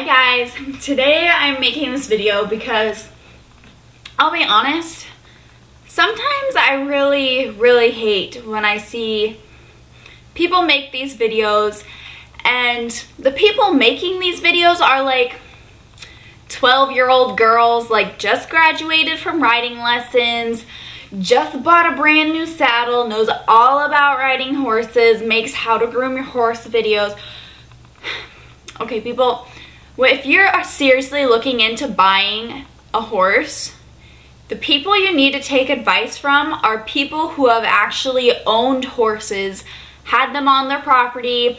Hi guys, today I'm making this video because I'll be honest, sometimes I really hate when I see people make these videos and the people making these videos are like 12-year-old girls, like just graduated from riding lessons, just bought a brand new saddle, knows all about riding horses, makes how to groom your horse videos. Okay people, if you're seriously looking into buying a horse, the people you need to take advice from are people who have actually owned horses, had them on their property,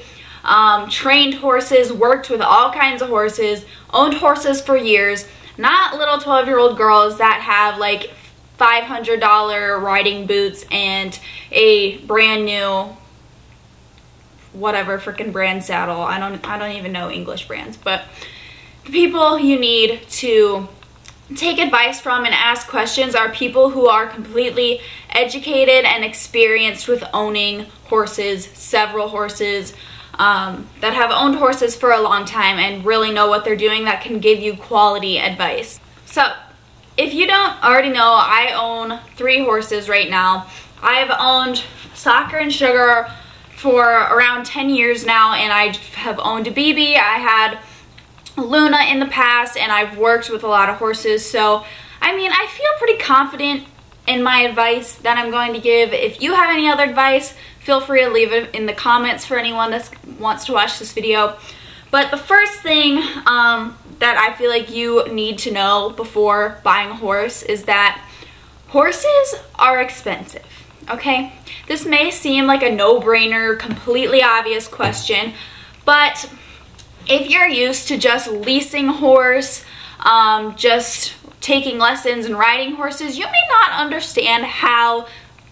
trained horses, worked with all kinds of horses, owned horses for years, not little 12-year-old girls that have like $500 riding boots and a brand new whatever freaking brand saddle. I don't even know English brands, but the people you need to take advice from and ask questions are people who are completely educated and experienced with owning horses, several horses, that have owned horses for a long time and really know what they're doing, that can give you quality advice. So if you don't already know, I own 3 horses right now. I've owned Soccer and Sugar for around 10 years now, and I have owned a BB. I had Luna in the past, and I've worked with a lot of horses. So, I mean, I feel pretty confident in my advice that I'm going to give. If you have any other advice, feel free to leave it in the comments for anyone that wants to watch this video. But the first thing that I feel like you need to know before buying a horse is that horses are expensive. Okay, this may seem like a no-brainer, completely obvious question, but if you're used to just leasing a horse, just taking lessons and riding horses, you may not understand how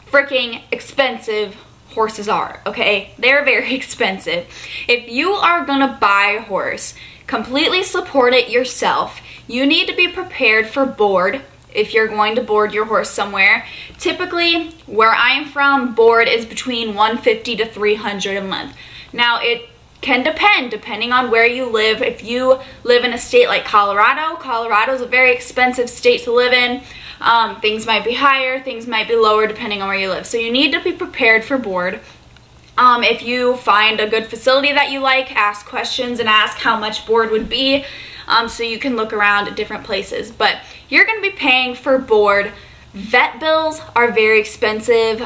freaking expensive horses are, okay? They're very expensive. If you are gonna buy a horse, completely support it yourself. You need to be prepared for board. If you're going to board your horse somewhere, typically where I'm from, board is between $150 to $300 a month. Now it can depending on where you live. If you live in a state like Colorado is a very expensive state to live in. Things might be higher, things might be lower depending on where you live. So you need to be prepared for board. If you find a good facility that you like, ask questions and ask how much board would be. So you can look around at different places, but you're going to be paying for board. Vet bills are very expensive.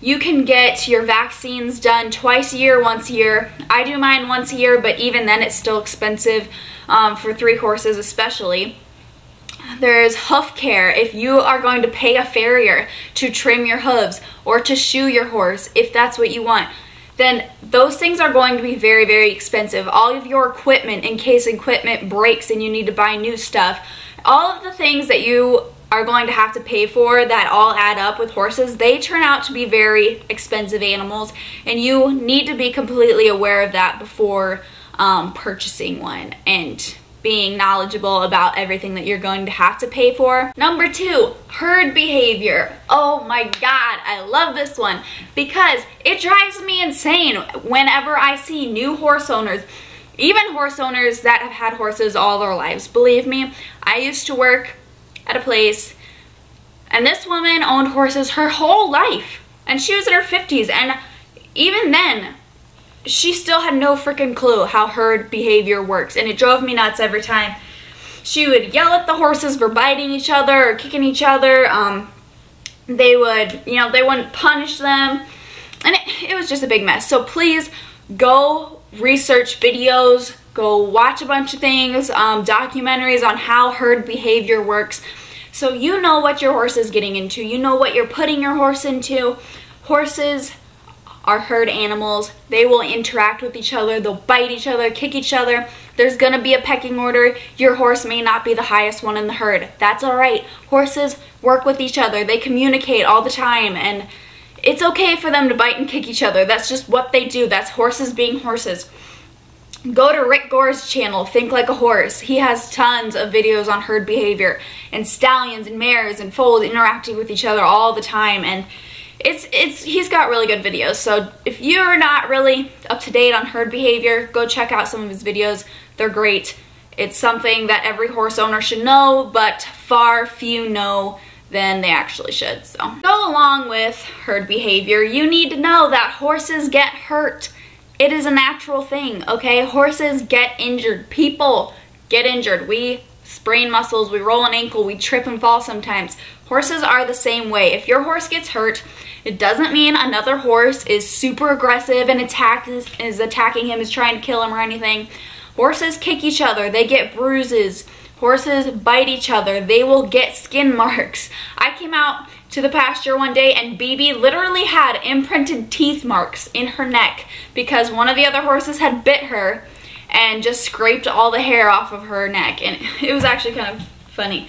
You can get your vaccines done twice a year, once a year. I do mine once a year, but even then it's still expensive for 3 horses especially. There's hoof care. If you are going to pay a farrier to trim your hooves or to shoe your horse, if that's what you want, then those things are going to be very expensive. All of your equipment, in case equipment breaks and you need to buy new stuff, all of the things that you are going to have to pay for that all add up with horses, they turn out to be very expensive animals, and you need to be completely aware of that before purchasing one and being knowledgeable about everything that you're going to have to pay for. Number 2, herd behavior. Oh my God, I love this one because it drives me insane whenever I see new horse owners, even horse owners that have had horses all their lives. Believe me, I used to work at a place and this woman owned horses her whole life and she was in her 50s, and even then, she still had no freaking clue how herd behavior works, and it drove me nuts every time. She would yell at the horses for biting each other or kicking each other. They would, you know, they wouldn't punish them, and it was just a big mess. So please go research videos, go watch a bunch of things, documentaries on how herd behavior works, so you know what your horse is getting into, you know what you're putting your horse into. Horses are herd animals. They will interact with each other, they'll bite each other, kick each other. There's gonna be a pecking order. Your horse may not be the highest one in the herd. That's all right. Horses work with each other. They communicate all the time, and it's okay for them to bite and kick each other. That's just what they do. That's horses being horses. Go to Rick Gore's channel, Think Like a Horse. He has tons of videos on herd behavior and stallions and mares and foals interacting with each other all the time, and he's got really good videos. So if you're not really up to date on herd behavior, go check out some of his videos. They're great. It's something that every horse owner should know, but far few know than they actually should. So, go along with herd behavior, you need to know that horses get hurt. It is a natural thing, okay? Horses get injured. People get injured. We sprain muscles, we roll an ankle, we trip and fall sometimes. Horses are the same way. If your horse gets hurt, it doesn't mean another horse is super aggressive and is attacking him, is trying to kill him or anything. Horses kick each other, they get bruises. Horses bite each other, they will get skin marks. I came out to the pasture one day and BB literally had imprinted teeth marks in her neck because one of the other horses had bit her and just scraped all the hair off of her neck. And it was actually kind of funny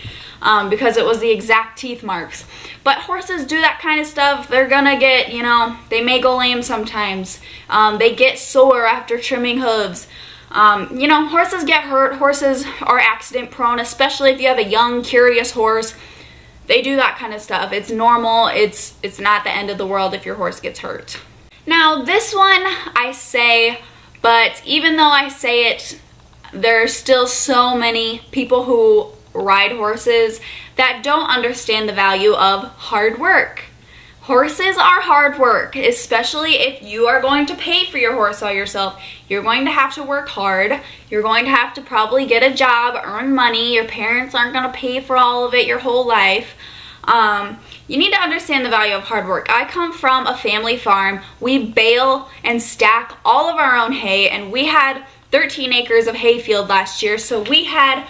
because it was the exact teeth marks. But horses do that kind of stuff. They're gonna get, you know, they may go lame sometimes. They get sore after trimming hooves. You know, horses get hurt. Horses are accident prone, especially if you have a young, curious horse. They do that kind of stuff. It's normal. It's not the end of the world if your horse gets hurt. Now, this one I say, but even though I say it, there are still so many people who ride horses that don't understand the value of hard work. Horses are hard work, especially if you are going to pay for your horse all yourself. You're going to have to work hard. You're going to have to probably get a job, earn money. Your parents aren't going to pay for all of it your whole life. You need to understand the value of hard work. I come from a family farm. We bale and stack all of our own hay, and we had 13 acres of hay field last year, so we had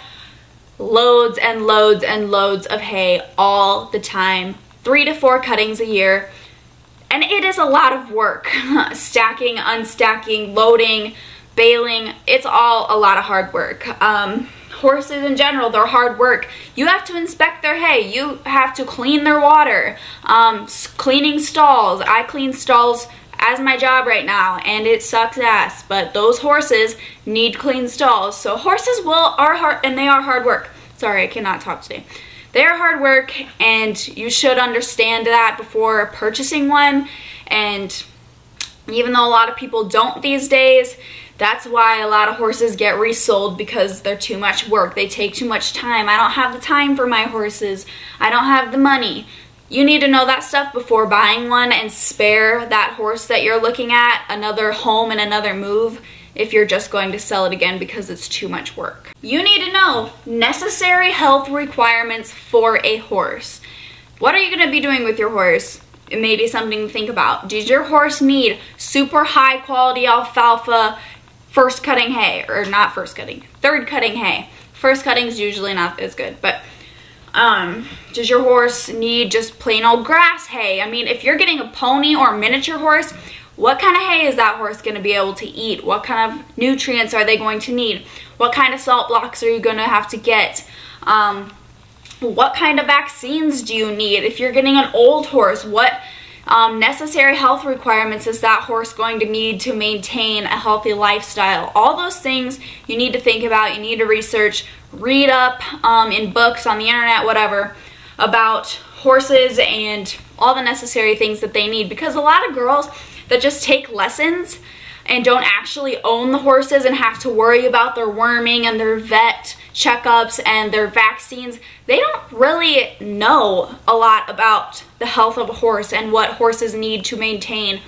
loads and loads and loads of hay all the time. 3 to 4 cuttings a year, and it is a lot of work. Stacking, unstacking, loading, baling, it's all a lot of hard work. Horses in general, they're hard work. You have to inspect their hay, you have to clean their water, cleaning stalls. I clean stalls as my job right now, and it sucks ass, but those horses need clean stalls. So horses are hard work. Sorry, I cannot talk today. They're hard work, and you should understand that before purchasing one. And even though a lot of people don't these days, that's why a lot of horses get resold, because they're too much work. They take too much time. I don't have the time for my horses. I don't have the money. You need to know that stuff before buying one and spare that horse that you're looking at another home and another move if you're just going to sell it again because it's too much work. You need to know necessary health requirements for a horse. What are you going to be doing with your horse? It may be something to think about. Does your horse need super high quality alfalfa first cutting hay? Or not first cutting, third cutting hay. First cutting is usually not as good, but does your horse need just plain old grass hay? I mean, if you're getting a pony or a miniature horse, what kind of hay is that horse going to be able to eat? What kind of nutrients are they going to need? What kind of salt blocks are you going to have to get? What kind of vaccines do you need? If you're getting an old horse, what necessary health requirements is that horse going to need to maintain a healthy lifestyle? All those things you need to think about, you need to research, read up in books, on the internet, whatever, about horses and all the necessary things that they need. Because a lot of girls that just take lessons and don't actually own the horses and have to worry about their worming and their vet checkups and their vaccines, they don't really know a lot about the health of a horse and what horses need to maintain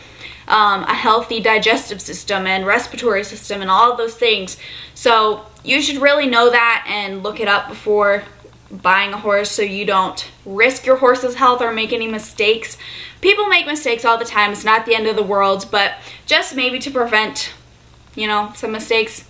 a healthy digestive system and respiratory system and all of those things. So you should really know that and look it up before buying a horse so you don't risk your horse's health or make any mistakes. People make mistakes all the time. It's not the end of the world, but just maybe to prevent, you know, some mistakes,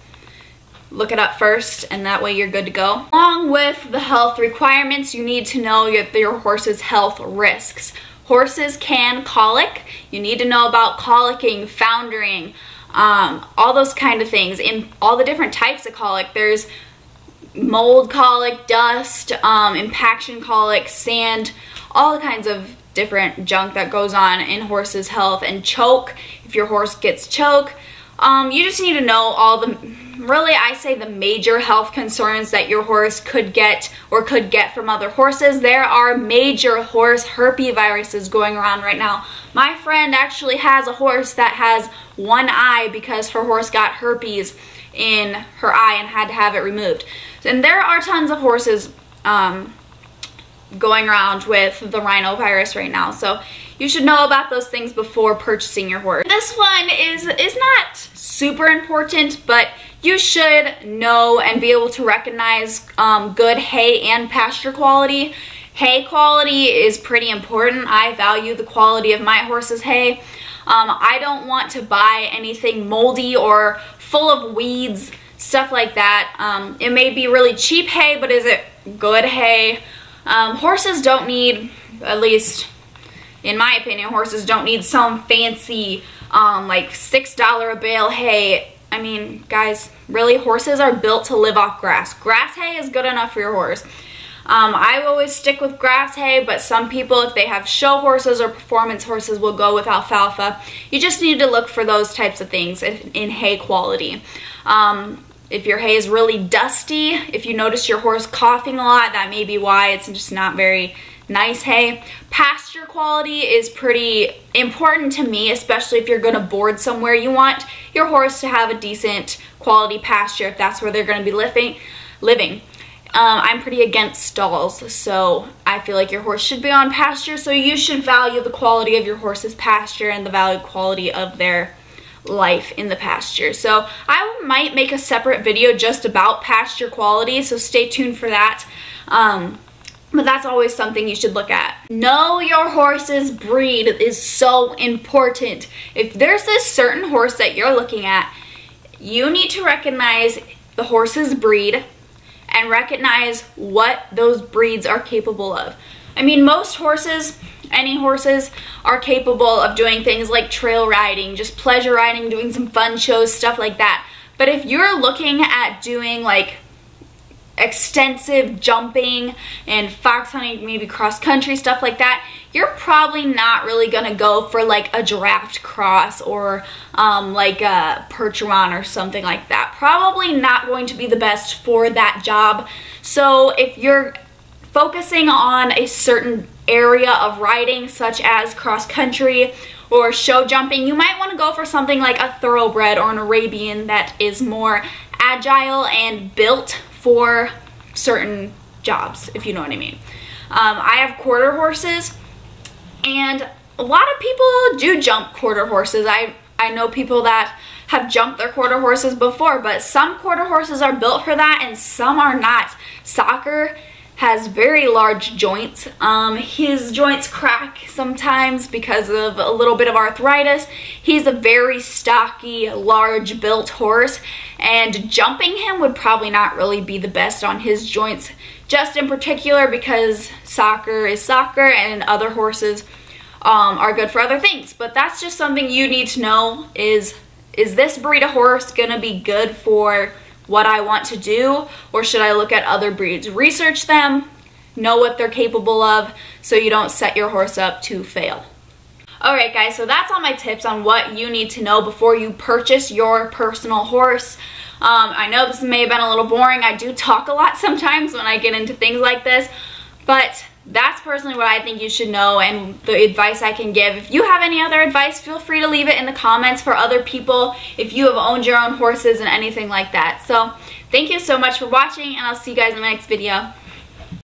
look it up first, and that way you're good to go. Along with the health requirements, you need to know your horse's health risks. Horses can colic. You need to know about colicking, foundering, all those kind of things. In all the different types of colic, there's mold colic, dust, impaction colic, sand, all kinds of different junk that goes on in horses' health, and choke, if your horse gets choke. You just need to know all the, really I say the major health concerns that your horse could get or could get from other horses. There are major horse herpes viruses going around right now. My friend actually has a horse that has one eye because her horse got herpes. in her eye and had to have it removed. And there are tons of horses going around with the rhinovirus right now, so you should know about those things before purchasing your horse. This one is not super important, but you should know and be able to recognize good hay and pasture quality. Hay quality is pretty important. I value the quality of my horse's hay. I don't want to buy anything moldy or full of weeds, stuff like that. It may be really cheap hay, but is it good hay? Horses don't need, at least in my opinion, horses don't need some fancy like $6 a bale hay. I mean, guys, really, horses are built to live off grass. Grass hay is good enough for your horse. I always stick with grass hay, but some people, if they have show horses or performance horses, will go with alfalfa. You just need to look for those types of things in hay quality. If your hay is really dusty, if you notice your horse coughing a lot, that may be why. It's just not very nice hay. Pasture quality is pretty important to me, especially if you're going to board somewhere. You want your horse to have a decent quality pasture if that's where they're going to be living. I'm pretty against stalls, so I feel like your horse should be on pasture, so you should value the quality of your horse's pasture and the quality of their life in the pasture. So I might make a separate video just about pasture quality, so stay tuned for that. But that's always something you should look at. Know your horse's breed is so important. If there's this certain horse that you're looking at, you need to recognize the horse's breed and recognize what those breeds are capable of. I mean, most horses, any horses, are capable of doing things like trail riding, just pleasure riding, doing some fun shows, stuff like that. But if you're looking at doing like extensive jumping and fox hunting, maybe cross country, stuff like that, you're probably not really gonna go for like a draft cross or like a percheron or something like that. Probably not going to be the best for that job. So if you're focusing on a certain area of riding, such as cross country or show jumping, you might want to go for something like a thoroughbred or an Arabian that is more agile and built for certain jobs, if you know what I mean. I have quarter horses, and a lot of people do jump quarter horses. I know people that have jumped their quarter horses before, but some quarter horses are built for that and some are not. Soccer has very large joints. His joints crack sometimes because of a little bit of arthritis. He's a very stocky, large built horse, and jumping him would probably not really be the best on his joints, just in particular because Soccer is Soccer and other horses are good for other things. But that's just something you need to know, is this breed of horse gonna be good for what I want to do, or should I look at other breeds? Research them, know what they're capable of, so you don't set your horse up to fail. Alright guys, so that's all my tips on what you need to know before you purchase your personal horse. I know this may have been a little boring. I do talk a lot sometimes when I get into things like this, but that's personally what I think you should know and the advice I can give. If you have any other advice, feel free to leave it in the comments for other people if you have owned your own horses and anything like that. So thank you so much for watching, and I'll see you guys in my next video.